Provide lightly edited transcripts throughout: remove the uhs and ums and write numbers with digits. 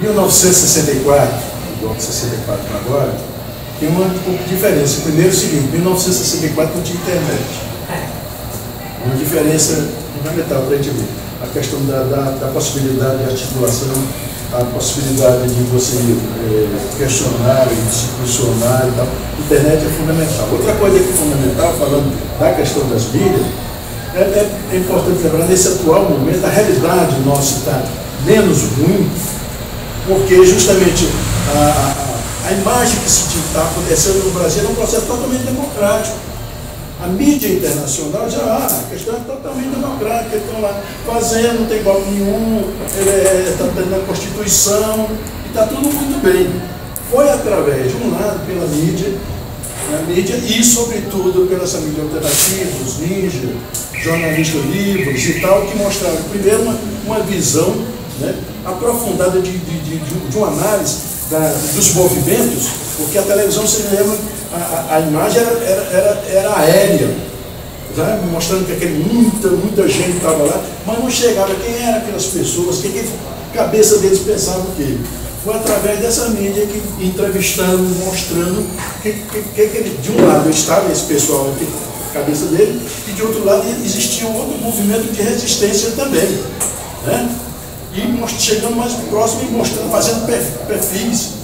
1964 para agora, tem uma pouca diferença. Primeiro é o seguinte, 1964 não tinha internet. Uma diferença fundamental para a gente ver. A questão da possibilidade de articulação, a possibilidade de você questionar, discussionar e tal. Internet é fundamental. Outra coisa que é fundamental, falando da questão das mídias, é importante lembrar, nesse atual momento, a realidade nossa está menos ruim, porque justamente a imagem que está acontecendo no Brasil é um processo totalmente democrático. A mídia internacional já há, a questão é totalmente democrática, estão lá fazendo, não tem golpe nenhum, está na Constituição, e está tudo muito bem. Foi através, de um lado, pela mídia, e, sobretudo, pela essa mídia alternativa, os ninjas, jornalistas livres e tal, que mostraram, primeiro, uma visão aprofundada de uma análise dos movimentos, porque a televisão, se lembra, a imagem era aérea, tá? Mostrando que muita gente estava lá, mas não chegava quem eram aquelas pessoas, que a cabeça deles pensava o quê? Foi através dessa mídia que entrevistando, mostrando que de um lado estava esse pessoal aqui na cabeça dele, e de outro lado existia um outro movimento de resistência também, e chegando mais próximo e mostrando, fazendo perfis,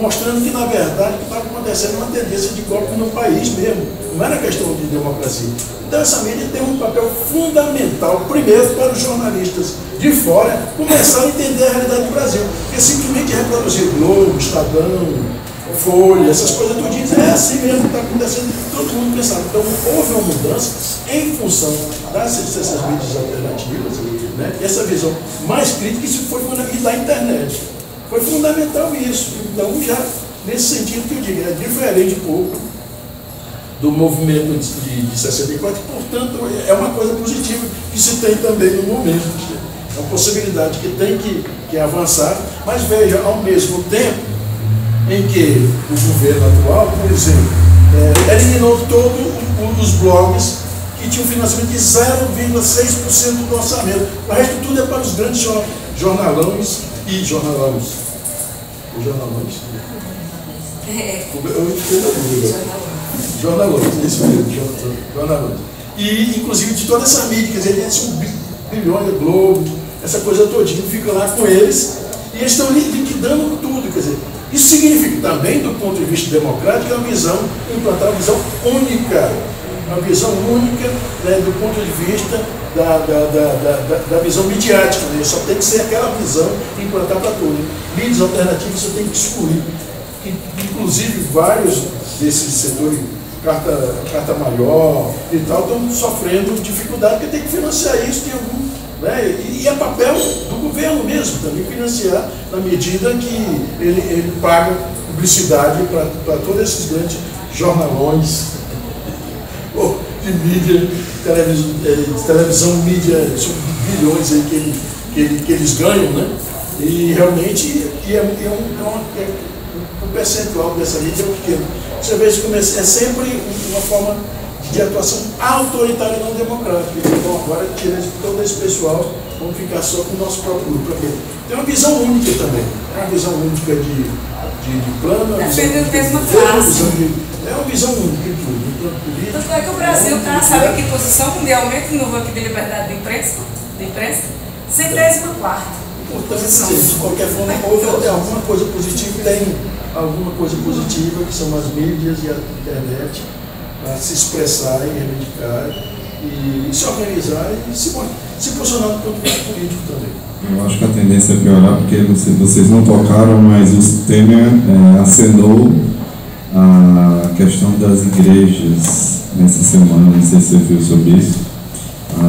mostrando que na verdade estava acontecendo uma tendência de golpe no país mesmo, não era questão de democracia. Então essa mídia tem um papel fundamental, primeiro para os jornalistas de fora começar a entender a realidade do Brasil, porque simplesmente reproduzir Globo, Estadão, Folha, essas coisas todinhas, é assim mesmo que está acontecendo, todo mundo pensava. Então houve uma mudança em função dessas mídias alternativas, essa visão mais crítica, isso foi da internet. Foi fundamental isso. Então, já nesse sentido que eu digo, é diferente um pouco do movimento de 64, portanto, é uma coisa positiva que se tem também no momento. É uma possibilidade que tem que avançar, mas veja, ao mesmo tempo em que o governo atual, por exemplo, eliminou todos os blogs que tinham financiamento de 0,6% do orçamento. O resto tudo é para os grandes jornalões. E, inclusive, de toda essa mídia, quer dizer, eles são bilhões de Globo, essa coisa todinha, fica lá com eles, e eles estão liquidando tudo, quer dizer, isso significa também, do ponto de vista democrático, implantar uma visão única, do ponto de vista da visão midiática, só tem que ser aquela visão implantada para todos. Mídias alternativas você tem que excluir. Inclusive vários desses setores, carta maior e tal, estão sofrendo dificuldade porque tem que financiar isso, e é papel do governo mesmo também financiar, na medida que ele paga publicidade para todos esses grandes jornalões de mídia, televisão, mídia, bilhões aí que eles ganham, E realmente o percentual dessa mídia é pequeno. Você vê isso começa, é sempre uma forma de atuação autoritária e não democrática. Então agora tirando todo esse pessoal, vamos ficar só com o nosso próprio grupo. Tem uma visão única também, uma visão única de plano, é uma visão única de tudo. Tanto é que o Brasil está, sabe em que posição mundialmente no ranking de liberdade de imprensa? 104ª. Portanto, de qualquer forma, houve alguma coisa positiva, tem alguma coisa positiva, que são as mídias e a internet, a se expressar e reivindicar, e se organizar e se posicionar do ponto de vista político também. Eu acho que a tendência é piorar, porque vocês não tocaram, mas o Temer acenou a questão das igrejas nessa semana, não sei se você viu sobre isso, a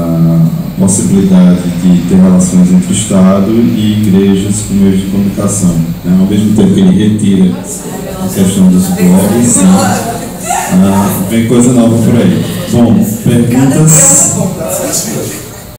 possibilidade de ter relações entre Estado e igrejas com meios de comunicação. Ao mesmo tempo que ele retira a questão dos blogs, vem coisa nova por aí. Bom, perguntas?